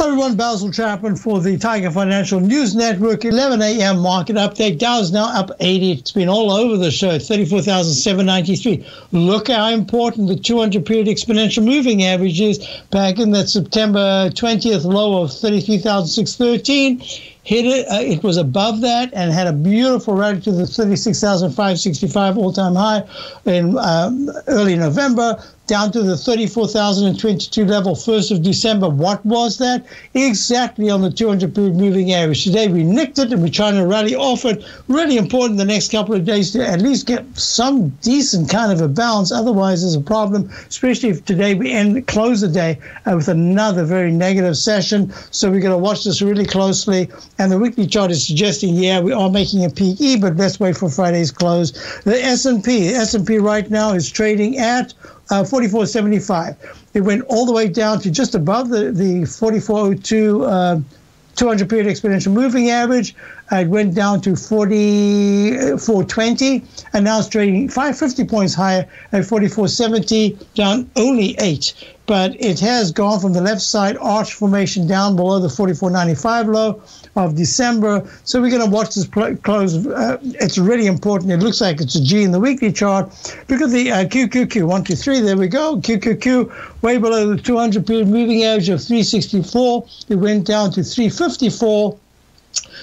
Hello everyone, Basil Chapman for the Tiger Financial News Network. 11 a.m. market update. Dow's now up 80. It's been all over the show, 34,793. Look how important the 200-period exponential moving average is. Back in that September 20th low of 33,613, hit it. It was above that and had a beautiful rally to the 36,565 all-time high in early November, down to the 34,022 level, 1st of December. What was that? Exactly on the 200-period moving average. Today we nicked it and we're trying to rally off it. Really important the next couple of days to at least get some decent kind of a bounce. Otherwise, there's a problem, especially if today we close the day with another very negative session. So we're going to watch this really closely. And the weekly chart is suggesting, yeah, we are making a PE, but let's wait for Friday's close. The S&P right now is trading at 44.75. It went all the way down to just above the 44.02 200-period exponential moving average. It went down to 44.20, and now it's trading 550 points higher at 44.70, down only 8. But it has gone from the left side arch formation down below the 44.95 low of December. So we're going to watch this close. It's really important. It looks like it's a G in the weekly chart. Look at the QQQ, 1, 2, 3. There we go. QQQ way below the 200-period moving average of 364. It went down to 354.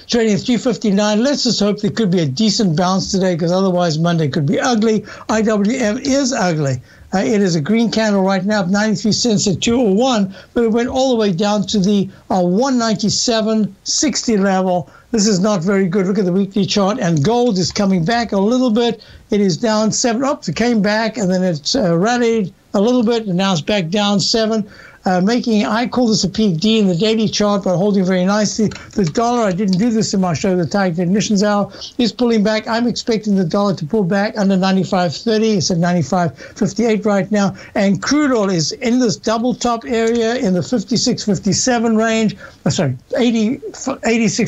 Trading at 359. Let's just hope there could be a decent bounce today, because otherwise Monday could be ugly. IWM is ugly. It is a green candle right now, up 93 cents at 201, but it went all the way down to the 197.60 level. This is not very good. Look at the weekly chart, and gold is coming back a little bit. It is down 7. It came back, and then it rallied a little bit, and now it's back down 7. I call this a peak D in the daily chart, but holding very nicely. The dollar, I didn't do this in my show, the Tiger Technician's Hour, is pulling back. I'm expecting the dollar to pull back under 95.30. It's at 95.58 right now. And crude oil is in this double top area in the 56.57 range. Sorry, 86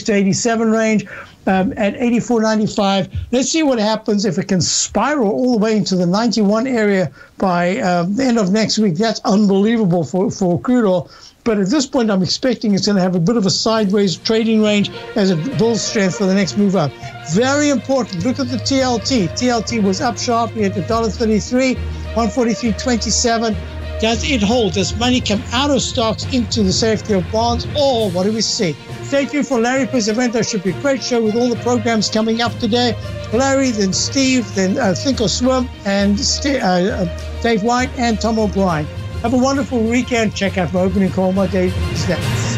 to 87 range. At 84.95. Let's see what happens if it can spiral all the way into the 91 area by the end of next week. That's unbelievable for crude oil. But at this point, I'm expecting it's going to have a bit of a sideways trading range as it builds strength for the next move up. Very important. Look at the TLT. TLT was up sharply at $1.33, 143.27. Does it hold? Does money come out of stocks into the safety of bonds? Or what do we see? Stay tuned for Larry Pesavento. Should be a great show with all the programs coming up today. Larry, then Steve, then Thinkorswim, and Dave White, and Tom O'Brien. Have a wonderful weekend. Check out my opening call, my daily steps.